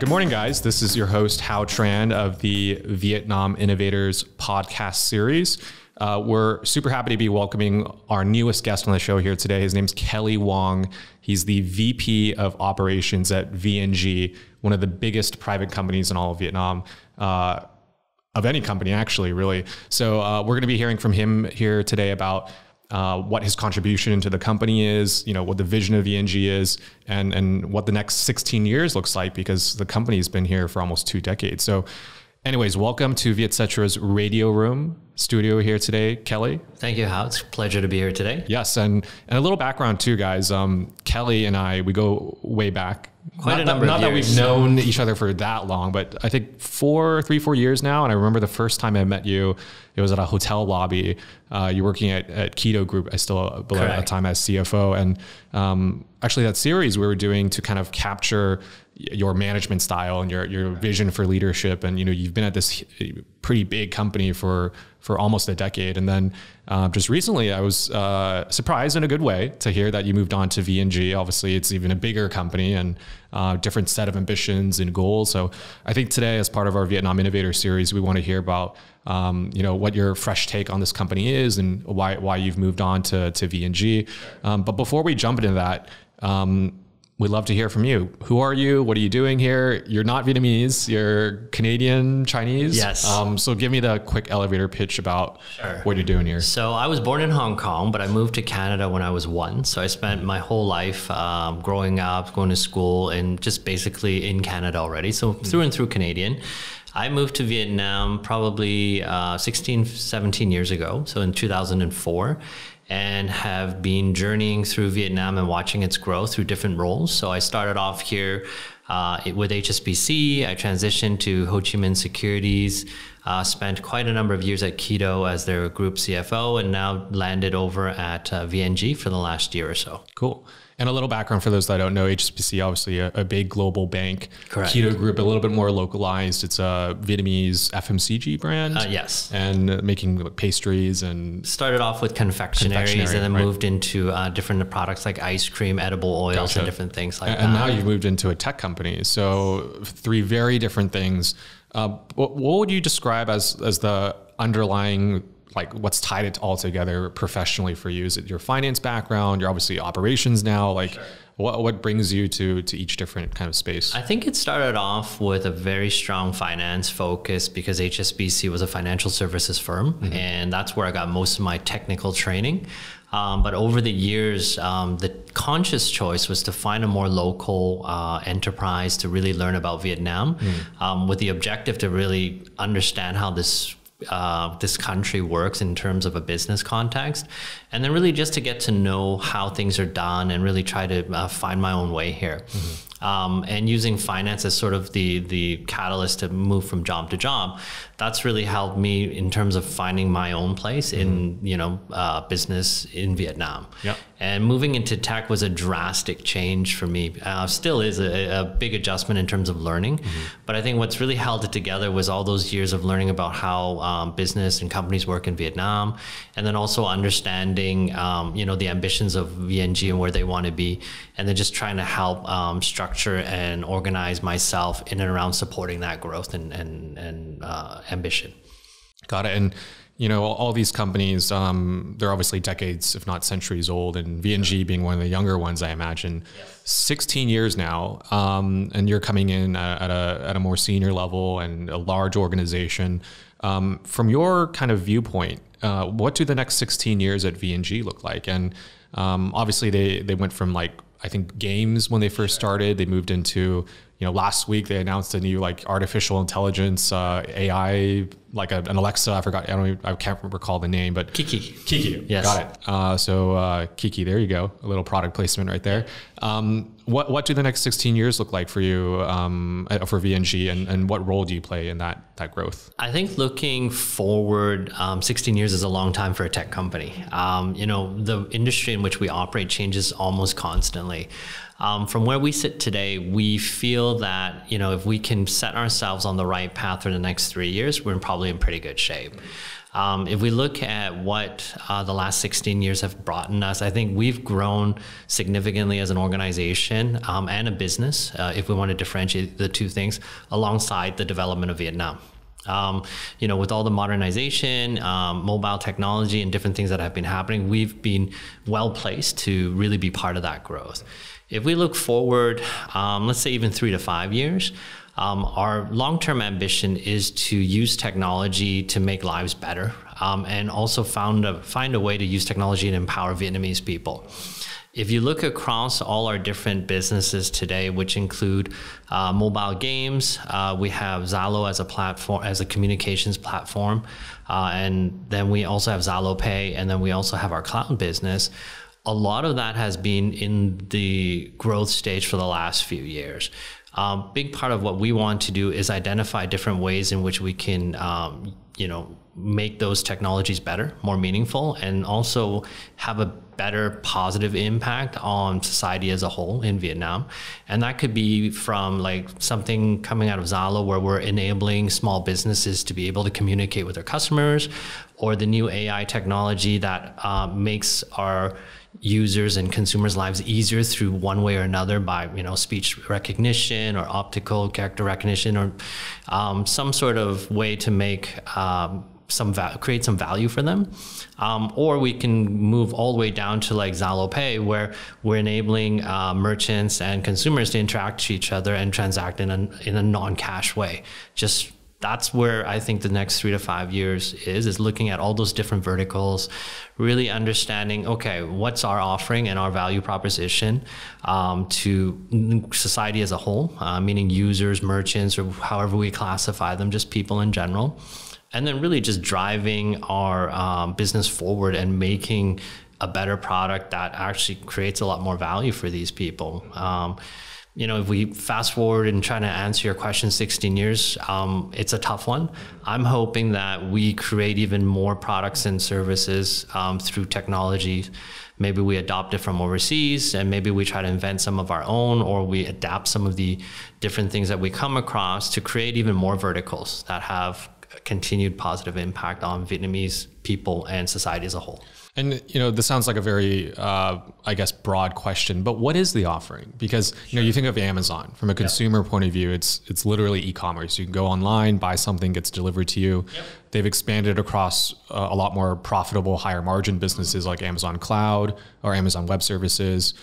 Good morning, guys. This is your host, Hao Tran, of the Vietnam Innovators podcast series. We're super happy to be welcoming our newest guest on the show here today. His name's Kelly Wong. He's the VP of Operations at VNG, one of the biggest private companies in all of Vietnam, of any company, actually, really. So we're going to be hearing from him here today about what his contribution to the company is, you know, what the vision of VNG is, and what the next 16 years looks like, because the company's been here for almost 2 decades. So anyways, welcome to Vietcetera's Radio Room studio here today, Kelly. Thank you, Hao. It's a pleasure to be here today. Yes, and a little background too, guys. Kelly and I, we go way back. Quite a number of years. Not that we've known each other for that long, but I think three, four years now. And I remember the first time I met you, it was at a hotel lobby. You're working at Kido Group. I still believe at that time as CFO. And actually that series we were doing to kind of capture your management style and your vision for leadership. And, you know, you've been at this pretty big company for almost a decade. And then just recently I was surprised in a good way to hear that you moved on to VNG. Obviously it's even a bigger company and different set of ambitions and goals. So I think today, as part of our Vietnam Innovator series, we want to hear about, you know, what your fresh take on this company is and why you've moved on to VNG. But before we jump into that, we'd love to hear from you. Who are you? What are you doing here? You're not Vietnamese, you're Canadian, Chinese. Yes. So give me the quick elevator pitch about what you're doing here. So I was born in Hong Kong, but I moved to Canada when I was 1. So I spent my whole life growing up, going to school, and just basically in Canada already. So through and through Canadian. I moved to Vietnam probably 16, 17 years ago. So in 2004. And have been journeying through Vietnam and watching its growth through different roles. So I started off here with HSBC. I transitioned to Ho Chi Minh Securities, spent quite a number of years at Kido as their group CFO, and now landed over at VNG for the last year or so. Cool. And a little background for those that don't know, HSBC, obviously a big global bank. Correct. Kido Group, a little bit more localized. It's a Vietnamese FMCG brand. Yes. And making pastries and... Started off with confectionaries and then moved into different products like ice cream, edible oils, and different things like that. And now you've moved into a tech company. So 3 very different things. What would you describe as the underlying... like what's tied it all together professionally for you? Is it your finance background? You're obviously operations now, like what brings you to each different kind of space? I think it started off with a very strong finance focus because HSBC was a financial services firm. And that's where I got most of my technical training. But over the years, the conscious choice was to find a more local enterprise to really learn about Vietnam with the objective to really understand how this country works in terms of a business context, and then really just to get to know how things are done and really try to find my own way here. And using finance as sort of the catalyst to move from job to job, that's really helped me in terms of finding my own place in, you know, business in Vietnam. And moving into tech was a drastic change for me. Still is a big adjustment in terms of learning. But I think what's really held it together was all those years of learning about how business and companies work in Vietnam, and then also understanding, you know, the ambitions of VNG and where they want to be, and then just trying to help structure and organize myself in and around supporting that growth and ambition. Got it. And you know, all these companies, they're obviously decades, if not centuries old, and VNG being one of the younger ones, I imagine. 16 years now, and you're coming in at a more senior level and a large organization. From your kind of viewpoint, what do the next 16 years at VNG look like? And obviously they went from, like, I think games when they first started, they moved into, you know, last week they announced a new, like, artificial intelligence, AI, like an Alexa. I can't recall the name, but Kiki. Yes. Got it. So Kiki, there you go. A little product placement right there. What do the next 16 years look like for you, for VNG, and what role do you play in that growth? I think looking forward, 16 years is a long time for a tech company. You know, the industry in which we operate changes almost constantly. From where we sit today, we feel that, you know, if we can set ourselves on the right path for the next 3 years, we're probably in pretty good shape. If we look at what the last 16 years have brought in us, I think we've grown significantly as an organization and a business, if we want to differentiate the two things, alongside the development of Vietnam. You know, with all the modernization, mobile technology and different things that have been happening, we've been well placed to really be part of that growth. If we look forward, let's say even 3 to 5 years, our long-term ambition is to use technology to make lives better, and also find a way to use technology and empower Vietnamese people. If you look across all our different businesses today, which include mobile games, we have Zalo as a platform, as a communications platform, and then we also have Zalo Pay, and then we also have our cloud business. A lot of that has been in the growth stage for the last few years. Big part of what we want to do is identify different ways in which we can, you know, make those technologies better, more meaningful, and also have a better positive impact on society as a whole in Vietnam. And that could be from like something coming out of Zalo where we're enabling small businesses to be able to communicate with their customers, or the new AI technology that makes our users and consumers' lives easier through one way or another by, you know, speech recognition or optical character recognition, or some sort of way to make create some value for them. Or we can move all the way down to like Zalo Pay, where we're enabling merchants and consumers to interact with each other and transact in a non-cash way. Just that's where I think the next 3 to 5 years is looking at all those different verticals, really understanding, okay, what's our offering and our value proposition to society as a whole, meaning users, merchants, or however we classify them, just people in general. And then really just driving our business forward and making a better product that actually creates a lot more value for these people. You know, if we fast forward and try to answer your question 16 years, it's a tough one. I'm hoping that we create even more products and services through technology. Maybe we adopt it from overseas, and maybe we try to invent some of our own, or we adapt some of the different things that we come across to create even more verticals that have continued positive impact on Vietnamese people and society as a whole. And, you know, this sounds like a very, I guess, broad question, but what is the offering? Because, you know, you think of Amazon from a consumer point of view, it's literally e-commerce. You can go online, buy something, gets delivered to you. Yep. They've expanded across a lot more profitable, higher margin businesses like Amazon Cloud or Amazon Web Services.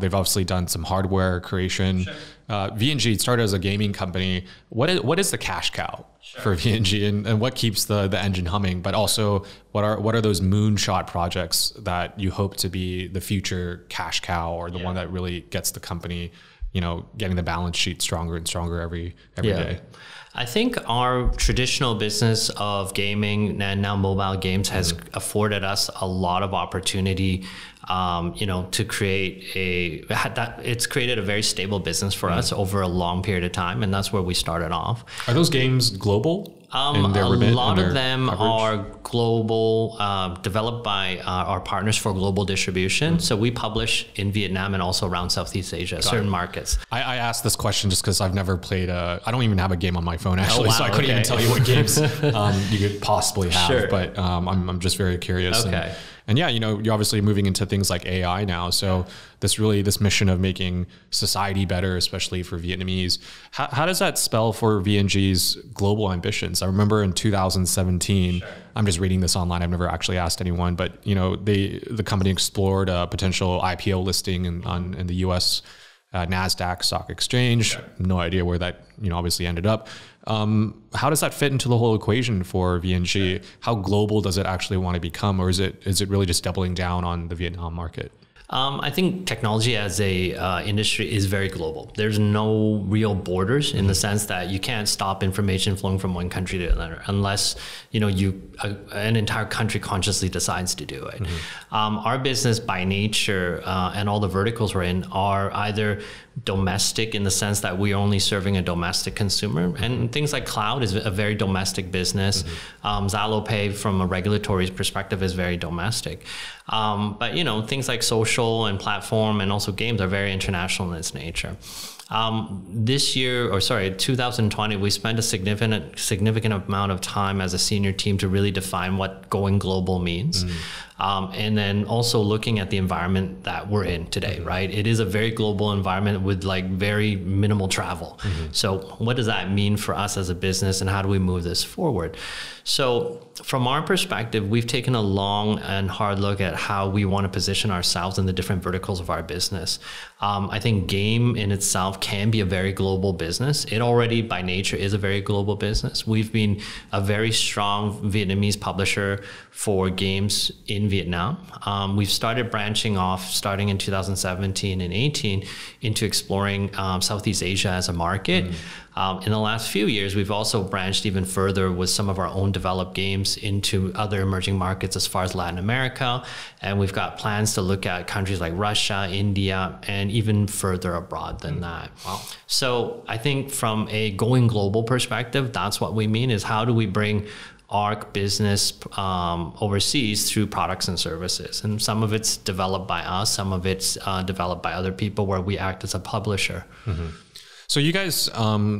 They've obviously done some hardware creation. Sure. VNG started as a gaming company. What is the cash cow for VNG, and what keeps the engine humming? But also, what are those moonshot projects that you hope to be the future cash cow, or the one that really gets the company, you know, getting the balance sheet stronger and stronger every day? I think our traditional business of gaming and now mobile games has afforded us a lot of opportunity, you know, to create it's created a very stable business for us over a long period of time. And that's where we started off. Are those games global? A lot of them are global, developed by our partners for global distribution. So we publish in Vietnam and also around Southeast Asia, certain markets. I asked this question just because I've never played I don't even have a game on my phone, actually. Oh, wow, so I couldn't even tell you what games you could possibly have, but I'm just very curious. Okay. And yeah, you know, you're obviously moving into things like AI now. So this mission of making society better, especially for Vietnamese, how does that spell for VNG's global ambitions? I remember in 2017, I'm just reading this online, I've never actually asked anyone, but you know, the company explored a potential IPO listing in the US NASDAQ stock exchange. No idea where that, you know, obviously ended up. How does that fit into the whole equation for VNG? How global does it actually want to become? Or is it really just doubling down on the Vietnam market? I think technology as a industry is very global. There's no real borders in the sense that you can't stop information flowing from one country to another unless, you know, an entire country consciously decides to do it. Our business by nature and all the verticals we're in are either domestic in the sense that we're only serving a domestic consumer, and things like cloud is a very domestic business. Zalo Pay from a regulatory perspective is very domestic. But you know, things like social and platform and also games are very international in its nature. This year, or sorry, 2020, we spent a significant amount of time as a senior team to really define what going global means. And then also looking at the environment that we're in today, right? It is a very global environment with like very minimal travel. So what does that mean for us as a business and how do we move this forward? So from our perspective, we've taken a long and hard look at how we want to position ourselves in the different verticals of our business. I think game in itself can be a very global business. It already by nature is a very global business. We've been a very strong Vietnamese publisher for games in Vietnam. We've started branching off starting in 2017 and 18 into exploring Southeast Asia as a market. In the last few years, we've also branched even further with some of our own developed games into other emerging markets as far as Latin America. And we've got plans to look at countries like Russia, India, and even further abroad than that. So I think from a going global perspective, that's what we mean is how do we bring our business overseas through products and services. And some of it's developed by us, some of it's developed by other people where we act as a publisher. So you guys,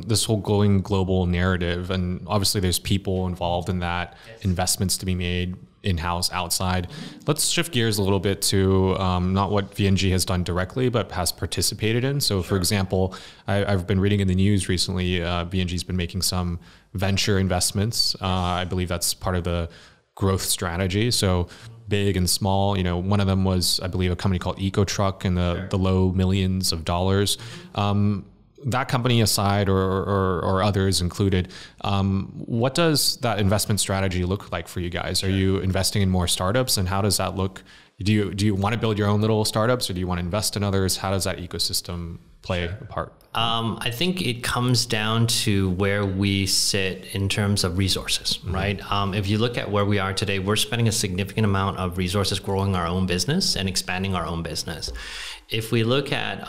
this whole going global narrative, and obviously there's people involved in that, investments to be made in-house, outside. Let's shift gears a little bit to not what VNG has done directly, but has participated in. So for example, I've been reading in the news recently, VNG's been making some venture investments. I believe that's part of the growth strategy. So big and small, you know, one of them was, I believe, a company called EcoTruck in the low millions of dollars. That company aside, or others included, what does that investment strategy look like for you guys? Are you investing in more startups, and how does that look? Do you want to build your own little startups, or do you want to invest in others? How does that ecosystem play a part? I think it comes down to where we sit in terms of resources, right? If you look at where we are today, we're spending a significant amount of resources growing our own business and expanding our own business. If we look at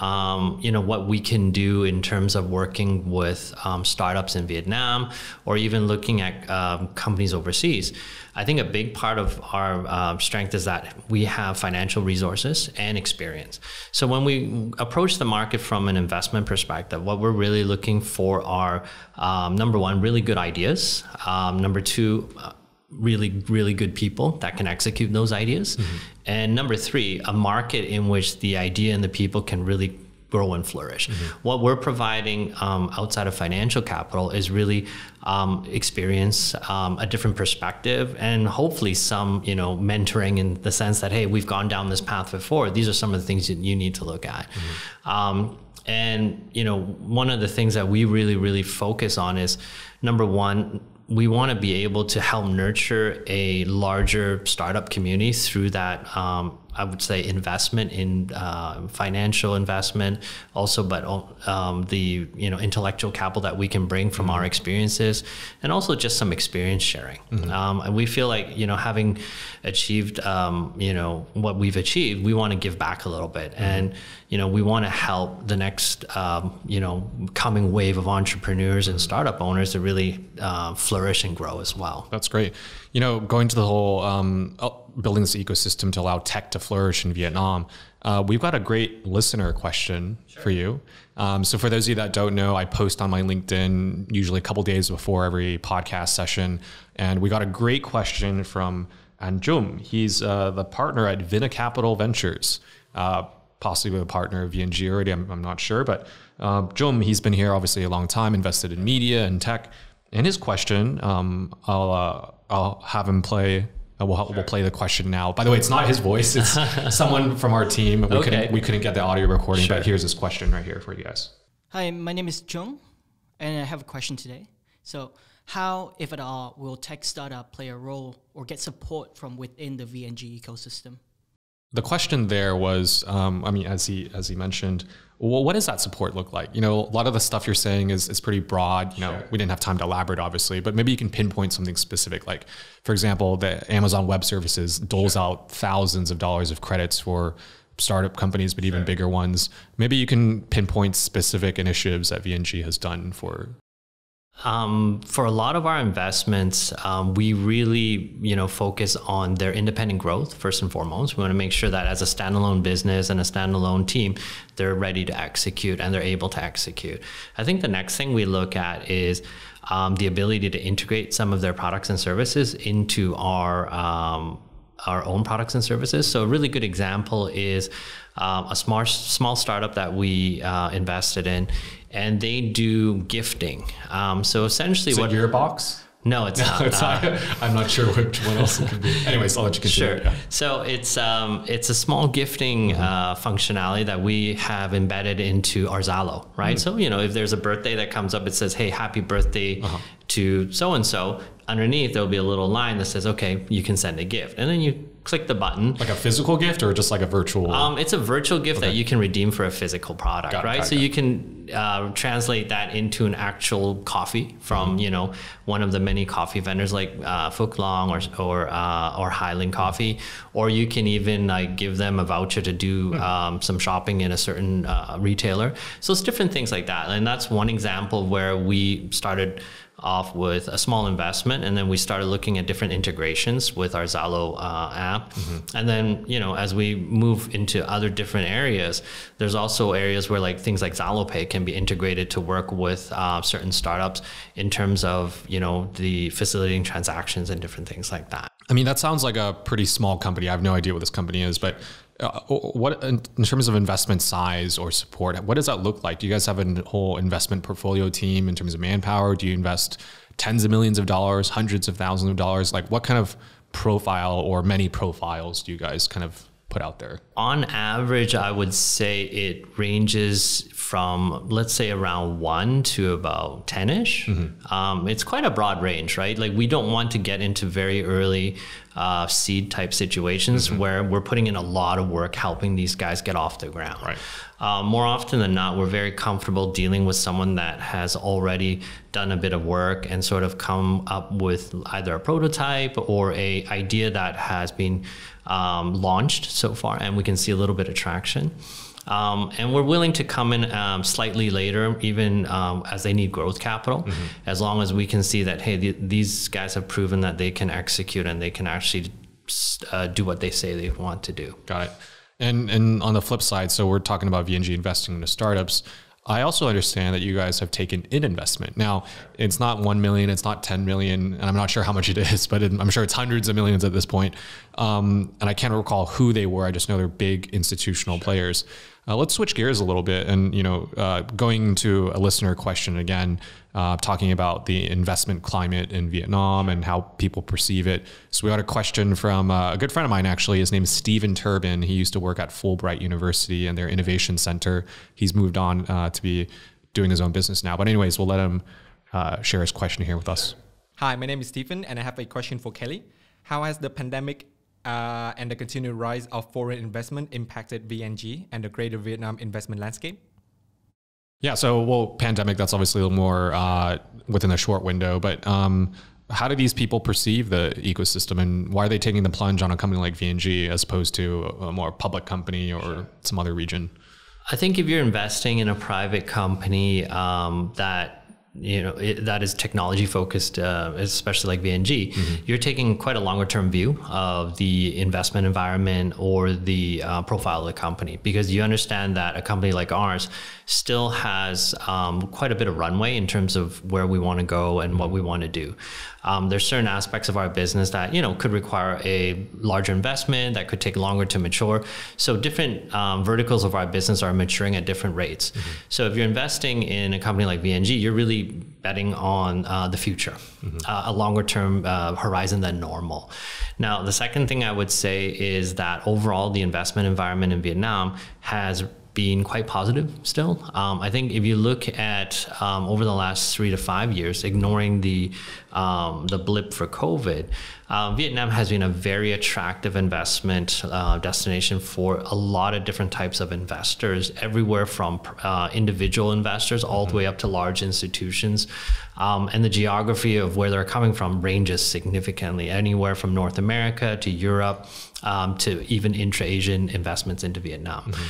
you know, what we can do in terms of working with startups in Vietnam, or even looking at companies overseas, I think a big part of our strength is that we have financial resources and experience. So when we approach the market from an investment perspective, what we're really looking for are, number one, really good ideas. Number two, really good people that can execute those ideas. And number three, a market in which the idea and the people can really grow and flourish. What we're providing outside of financial capital is really experience, a different perspective, and hopefully some, you know, mentoring in the sense that, hey, we've gone down this path before. These are some of the things that you need to look at. And, you know, one of the things that we really focus on is, number one, we want to be able to help nurture a larger startup community through that, I would say, investment in financial investment also, but the, you know, intellectual capital that we can bring from our experiences, and also just some experience sharing. And we feel like, you know, having achieved, you know, what we've achieved, we want to give back a little bit. And, you know, we want to help the next, you know, coming wave of entrepreneurs and startup owners to really flourish and grow as well. That's great. You know, going to the whole, building this ecosystem to allow tech to flourish in Vietnam, we've got a great listener question for you. So for those of you that don't know, I post on my LinkedIn usually a couple days before every podcast session. And we got a great question from Anjum. He's the partner at Vina Capital Ventures, possibly a partner of VNG already, I'm not sure. But Jum, he's been here obviously a long time, invested in media and tech. And his question, I'll have him play. We'll play the question now. By the way, it's not his voice. It's someone from our team. We, we couldn't get the audio recording, but here's this question right here for you guys. Hi, my name is Jung, and I have a question today. So how, if at all, will tech startup play a role or get support from within the VNG ecosystem? The question there was, I mean, as he mentioned, well, what does that support look like? You know, a lot of the stuff you're saying is pretty broad. You know, we didn't have time to elaborate, obviously, but maybe you can pinpoint something specific. Like, for example, the Amazon Web Services doles out thousands of dollars of credits for startup companies, but even bigger ones. Maybe you can pinpoint specific initiatives that VNG has done for. For a lot of our investments, we really, focus on their independent growth first and foremost. We want to make sure that as a standalone business and a standalone team, they're ready to execute and they're able to execute. I think the next thing we look at is the ability to integrate some of their products and services into our own products and services. So a really good example is a small startup that we invested in, and they do gifting. So essentially, is it Gearbox? No, it's not. It's not. I'm not sure which one else it could be. Anyways, I'll let you continue. Sure. Yeah. So it's a small gifting functionality that we have embedded into our Zalo, right? So if there's a birthday that comes up, it says, "Hey, happy birthday to so and so." Underneath, there'll be a little line that says, okay, you can send a gift. And then you click the button. Like a physical gift or just like a virtual? It's a virtual gift that you can redeem for a physical product, right? So you can translate that into an actual coffee from, one of the many coffee vendors like Phuc Long or Highland Coffee. Or you can even give them a voucher to do some shopping in a certain retailer. So it's different things like that. And that's one example where we started off with a small investment, and then we started looking at different integrations with our Zalo app. And then, as we move into other different areas, there's also areas where things like Zalo Pay can be integrated to work with certain startups in terms of, the facilitating transactions and different things like that. I mean, that sounds like a pretty small company. I have no idea what this company is, but what in terms of investment size or support, what does that look like? Do you guys have a whole investment portfolio team in terms of manpower? Do you invest tens of millions of dollars, hundreds of thousands of dollars? Like, what kind of profile or many profiles do you guys kind of put out there? On average, I would say it ranges from, let's say, around 1 to about 10-ish. It's quite a broad range, right? Like, we don't want to get into very early seed type situations where we're putting in a lot of work helping these guys get off the ground. More often than not, we're very comfortable dealing with someone that has already done a bit of work and sort of come up with either a prototype or an idea that has been launched so far, and we can see a little bit of traction. And we're willing to come in slightly later, even as they need growth capital, as long as we can see that, hey, these guys have proven that they can execute and they can actually do what they say they want to do. Got it. And on the flip side, so we're talking about VNG investing into startups. I also understand that you guys have taken in investment. Now, it's not 1 million, it's not 10 million, and I'm not sure how much it is, but I'm sure it's hundreds of millions at this point. And I can't recall who they were. I just know they're big institutional players. Let's switch gears a little bit and, going to a listener question again, talking about the investment climate in Vietnam and how people perceive it. So we got a question from a good friend of mine, actually. His name is Stephen Turbin. He used to work at Fulbright University and their innovation center. He's moved on to be doing his own business now. But anyways, we'll let him share his question here with us. Hi, my name is Stephen, and I have a question for Kelly. How has the pandemic and the continued rise of foreign investment impacted VNG and the greater Vietnam investment landscape? Yeah, so, well, pandemic, that's obviously a little more within a short window, but how do these people perceive the ecosystem, and why are they taking the plunge on a company like VNG as opposed to a more public company or some other region? I think if you're investing in a private company that that is technology focused, especially like VNG, you're taking quite a longer term view of the investment environment or the profile of the company, because you understand that a company like ours still has quite a bit of runway in terms of where we want to go and what we want to do. There's certain aspects of our business that, could require a larger investment that could take longer to mature. So different verticals of our business are maturing at different rates. So if you're investing in a company like VNG, you're really betting on the future, a longer term horizon than normal. Now, the second thing I would say is that overall, the investment environment in Vietnam has been quite positive still. I think if you look at over the last 3 to 5 years, ignoring the blip for COVID, Vietnam has been a very attractive investment destination for a lot of different types of investors, everywhere from individual investors all the way up to large institutions. And the geography of where they're coming from ranges significantly, anywhere from North America to Europe, to even intra-Asian investments into Vietnam. Mm-hmm.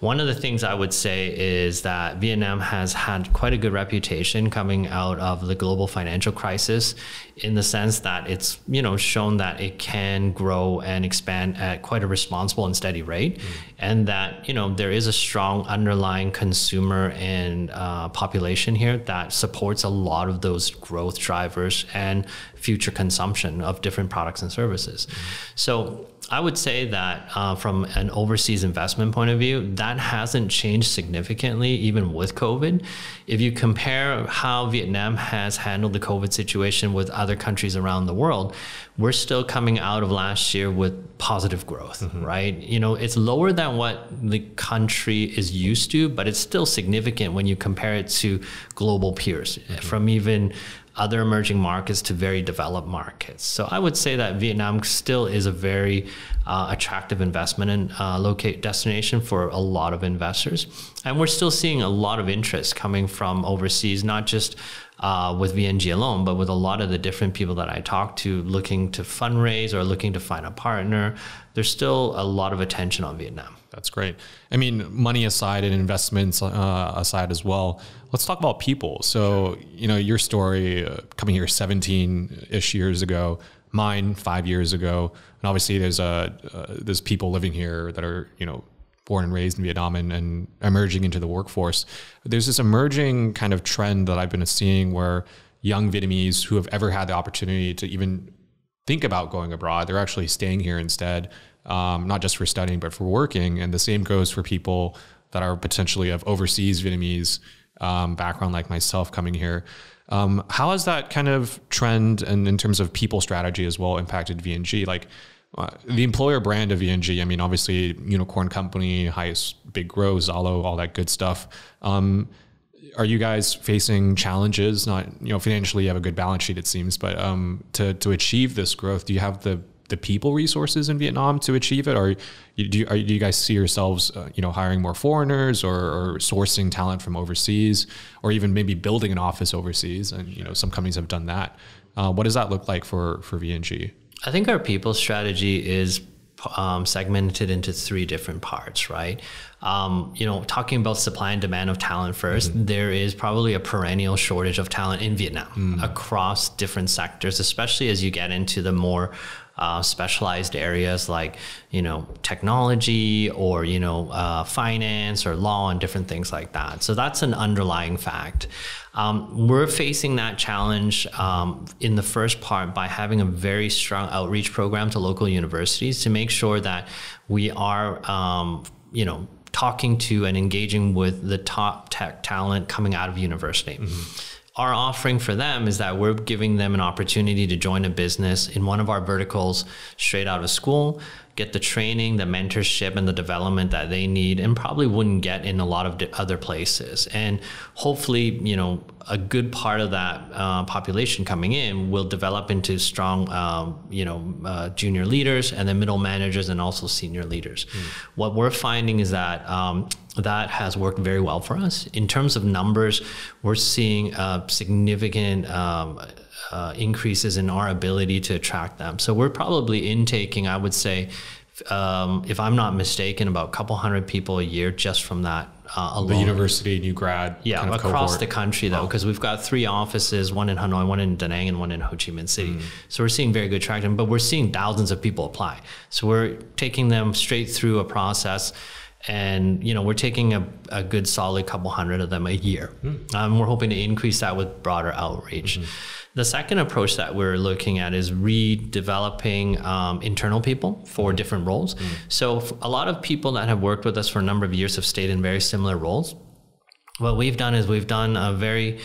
One of the things I would say is that Vietnam has had quite a good reputation coming out of the global financial crisis, in the sense that it's, you know, shown that it can grow and expand at quite a responsible and steady rate, mm-hmm. and that, you know, there is a strong underlying consumer and population here that supports a lot of those growth drivers and future consumption of different products and services. Mm-hmm. So I would say that from an overseas investment point of view, that hasn't changed significantly, even with COVID. If you compare how Vietnam has handled the COVID situation with other countries around the world, we're still coming out of last year with positive growth, mm-hmm. right? You know, it's lower than what the country is used to, but it's still significant when you compare it to global peers, mm-hmm. from even other emerging markets to very developed markets. So I would say that Vietnam still is a very attractive investment and destination for a lot of investors. And we're still seeing a lot of interest coming from overseas, not just with VNG alone, but with a lot of the different people that I talk to looking to fundraise or looking to find a partner. There's still a lot of attention on Vietnam. That's great. I mean, money aside and investments aside as well, let's talk about people. So, you know, your story coming here 17-ish years ago, mine 5 years ago, and obviously there's people living here that are, you know, born and raised in Vietnam and emerging into the workforce. There's this emerging kind of trend that I've been seeing where young Vietnamese who have ever had the opportunity to even think about going abroad, they're actually staying here instead, not just for studying, but for working. And the same goes for people that are potentially of overseas Vietnamese background like myself coming here. How has that kind of trend and in terms of people strategy as well impacted VNG? Like, the employer brand of VNG, I mean, obviously unicorn company, highest big growth, Zalo, all that good stuff. Are you guys facing challenges? Not, you know, financially you have a good balance sheet, it seems, but to achieve this growth, do you have the people resources in Vietnam to achieve it? Or do you guys see yourselves, you know, hiring more foreigners or sourcing talent from overseas, or even maybe building an office overseas? And, you know, some companies have done that. What does that look like for VNG? I think our people strategy is segmented into three different parts, right? You know, talking about supply and demand of talent first, mm-hmm. there is probably a perennial shortage of talent in Vietnam, mm-hmm. across different sectors, especially as you get into the more specialized areas like, you know, technology or, you know, finance or law and different things like that. So that's an underlying fact. We're facing that challenge in the first part by having a very strong outreach program to local universities to make sure that we are, you know, talking to and engaging with the top tech talent coming out of university. Mm-hmm. Our offering for them is that we're giving them an opportunity to join a business in one of our verticals straight out of school, get the training, the mentorship, and the development that they need and probably wouldn't get in a lot of other places. And hopefully, you know, a good part of that population coming in will develop into strong, you know, junior leaders and then middle managers and also senior leaders. Mm. What we're finding is that that has worked very well for us. In terms of numbers, we're seeing significant increases in our ability to attract them. So we're probably intaking, I would say, if I'm not mistaken, about a couple hundred people a year just from that alone. The university, new grad, yeah, kind of across cohort. The country though, because we've got three offices, one in Hanoi, one in Da Nang, and one in Ho Chi Minh City. Mm. So we're seeing very good traction, but we're seeing thousands of people apply. So we're taking them straight through a process. And, you know, we're taking a good solid couple hundred of them a year. Mm. We're hoping to increase that with broader outreach. Mm-hmm. The second approach that we're looking at is redeveloping internal people for different roles. Mm. So a lot of people that have worked with us for a number of years have stayed in very similar roles. What we've done is we've done a very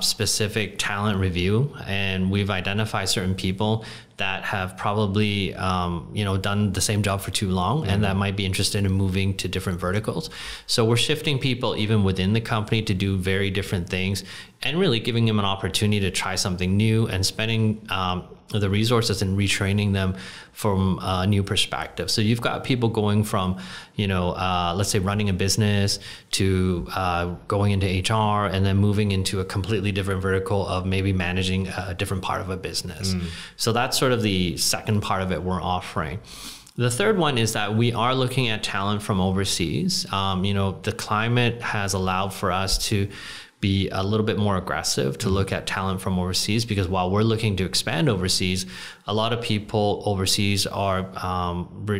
specific talent review, and we've identified certain people that have probably done the same job for too long, and that might be interested in moving to different verticals. So we're shifting people even within the company to do very different things, and really giving them an opportunity to try something new and spending the resources and retraining them from a new perspective. So you've got people going from, let's say running a business to going into HR, and then moving into a completely different vertical of maybe managing a different part of a business. So that's sort of the second part of it we're offering. The third one is that we are looking at talent from overseas. The climate has allowed for us to be a little bit more aggressive to look at talent from overseas, because while we're looking to expand overseas, a lot of people overseas are,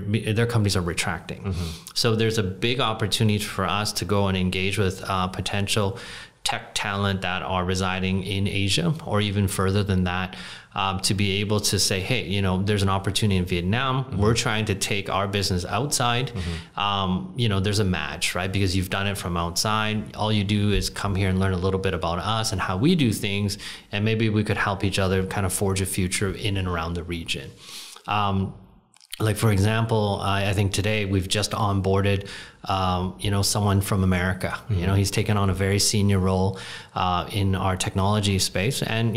their companies are retracting. So there's a big opportunity for us to go and engage with potential tech talent that are residing in Asia or even further than that, to be able to say, hey, there's an opportunity in Vietnam. We're trying to take our business outside. There's a match, right? Because you've done it from outside. All you do is come here and learn a little bit about us and how we do things. And maybe we could help each other kind of forge a future in and around the region. Like, for example, I think today we've just onboarded, someone from America. He's taken on a very senior role in our technology space. And,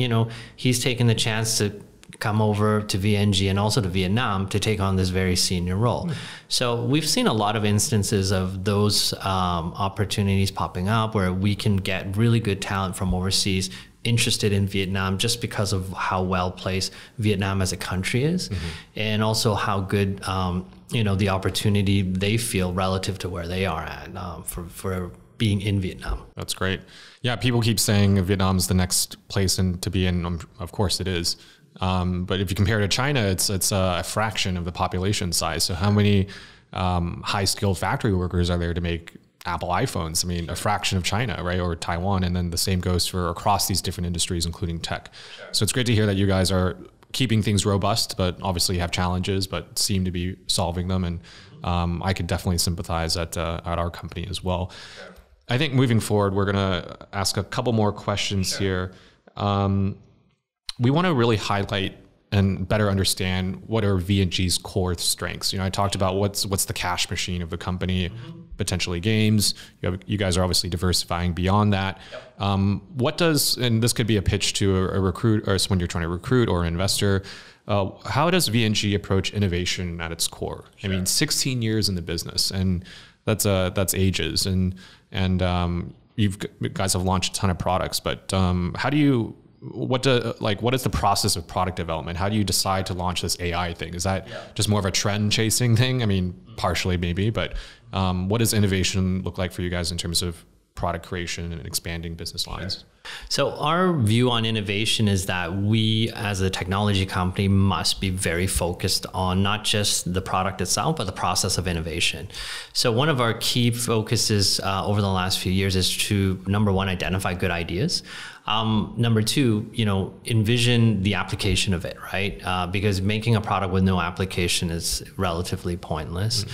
he's taken the chance to come over to VNG and also to Vietnam to take on this very senior role. So we've seen a lot of instances of those opportunities popping up where we can get really good talent from overseas interested in Vietnam just because of how well placed Vietnam as a country is, and also how good the opportunity they feel relative to where they are at for being in Vietnam. That's great. Yeah, people keep saying Vietnam's the next place to be in. Of course, it is. But if you compare it to China, it's a fraction of the population size. So how many high skilled factory workers are there to make Apple iPhones? I mean, a fraction of China, right? Or Taiwan. And then the same goes for across these different industries, including tech. So it's great to hear that you guys are keeping things robust, but obviously have challenges, but seem to be solving them. And I could definitely sympathize at our company as well. I think moving forward, we're going to ask a couple more questions here. We want to really highlight and better understand what are VNG's core strengths. I talked about what's the cash machine of the company, potentially games. You guys are obviously diversifying beyond that. What does, and this could be a pitch to a recruit or someone you're trying to recruit or an investor, how does VNG approach innovation at its core? I mean, 16 years in the business, and that's ages. And you guys have launched a ton of products, but what is the process of product development? How do you decide to launch this AI thing? Is that just more of a trend chasing thing? I mean, partially maybe, but what does innovation look like for you guys in terms of product creation and expanding business lines? So our view on innovation is that we as a technology company must be very focused on not just the product itself, but the process of innovation. So one of our key focuses over the last few years is to, number one, identify good ideas. Number two, envision the application of it, right? Because making a product with no application is relatively pointless.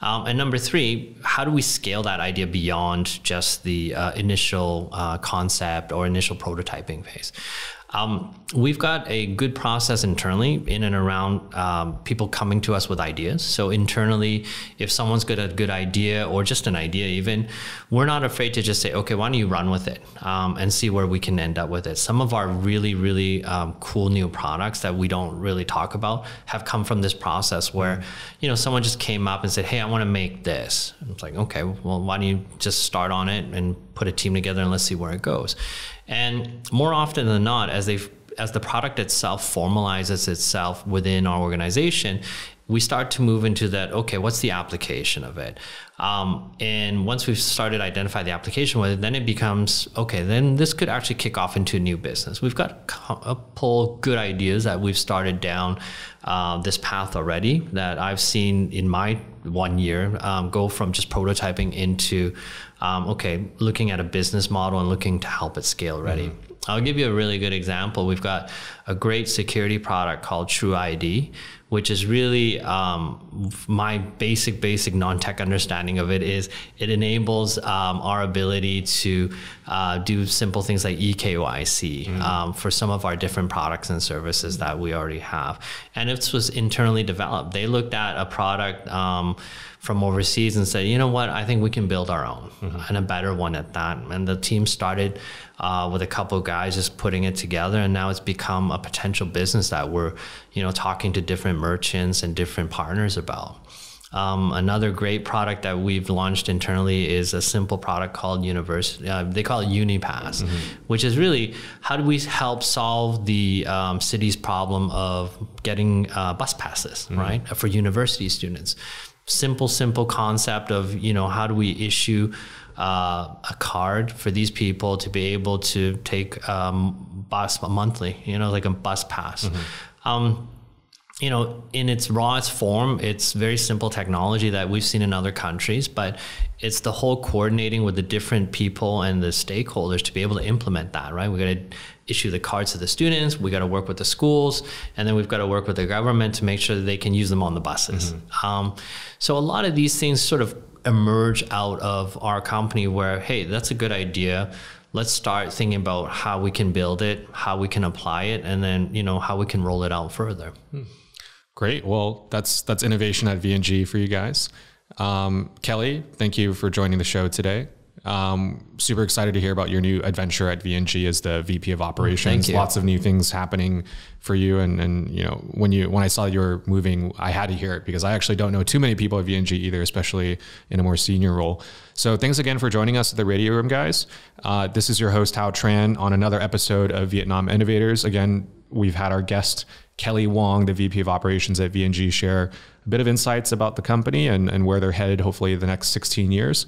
And number three, how do we scale that idea beyond just the initial concept or initial prototyping phase? We've got a good process internally in and around people coming to us with ideas. So internally, if someone's got a good idea or just an idea even, we're not afraid to just say, okay, why don't you run with it and see where we can end up with it. Some of our really, really cool new products that we don't really talk about have come from this process where, someone just came up and said, hey, I want to make this. And it's like, okay, well, why don't you just start on it and put a team together and let's see where it goes. And more often than not, as the product itself formalizes itself within our organization, we start to move into that, okay, what's the application of it? And once we've started to identify the application with it, then it becomes, okay, then this could actually kick off into a new business. We've got a couple good ideas that we've started down this path already that I've seen in my 1 year go from just prototyping into, looking at a business model and looking to help it scale already. I'll give you a really good example. We've got a great security product called TrueID, which is really my basic non-tech understanding of it is it enables our ability to do simple things like EKYC for some of our different products and services that we already have. And it was internally developed. They looked at a product from overseas and said, you know what, I think we can build our own and a better one at that. And the team started with a couple of guys just putting it together, and now it's become a potential business that we're, you know, talking to different merchants and different partners about. Another great product that we've launched internally is a simple product called they call it UniPass, which is really how do we help solve the city's problem of getting bus passes, right, for university students. Simple concept of, you know, how do we issue a card for these people to be able to take bus monthly, you know, like a bus pass. You know, in its rawest form, it's very simple technology that we've seen in other countries, but it's the whole coordinating with the different people and the stakeholders to be able to implement that, right? We're going to issue the cards to the students, we got to work with the schools, and then we've got to work with the government to make sure that they can use them on the buses. So a lot of these things sort of emerge out of our company where, hey, that's a good idea. Let's start thinking about how we can build it, how we can apply it, and then, you know, how we can roll it out further. Great. Well, that's innovation at VNG for you guys. Kelly, thank you for joining the show today. Super excited to hear about your new adventure at VNG as the VP of Operations. Lots of new things happening for you, and you know, when I saw you were moving, I had to hear it because I actually don't know too many people at VNG either, especially in a more senior role. So thanks again for joining us at the Radio Room, guys. This is your host Hao Tran on another episode of Vietnam Innovators. Again, we've had our guest Kelly Wong, the VP of Operations at VNG, share a bit of insights about the company and where they're headed, hopefully the next 16 years.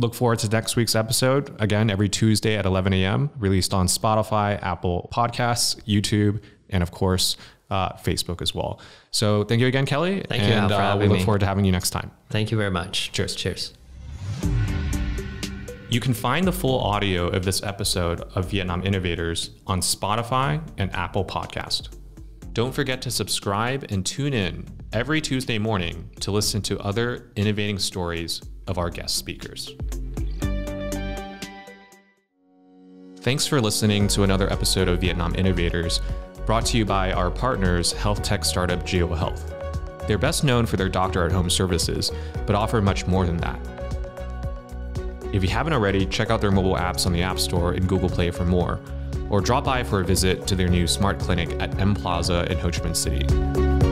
Look forward to next week's episode, again, every Tuesday at 11 a.m., released on Spotify, Apple Podcasts, YouTube, and of course, Facebook as well. So thank you again, Kelly. Thank you, Al, for having me. We look forward to having you next time. Thank you very much. Cheers. Cheers. You can find the full audio of this episode of Vietnam Innovators on Spotify and Apple Podcasts. Don't forget to subscribe and tune in every Tuesday morning to listen to other innovating stories of our guest speakers. Thanks for listening to another episode of Vietnam Innovators, brought to you by our partners, health tech startup Jio Health. They're best known for their doctor-at-home services, but offer much more than that. If you haven't already, check out their mobile apps on the App Store and Google Play for more, or drop by for a visit to their new smart clinic at M Plaza in Ho Chi Minh City.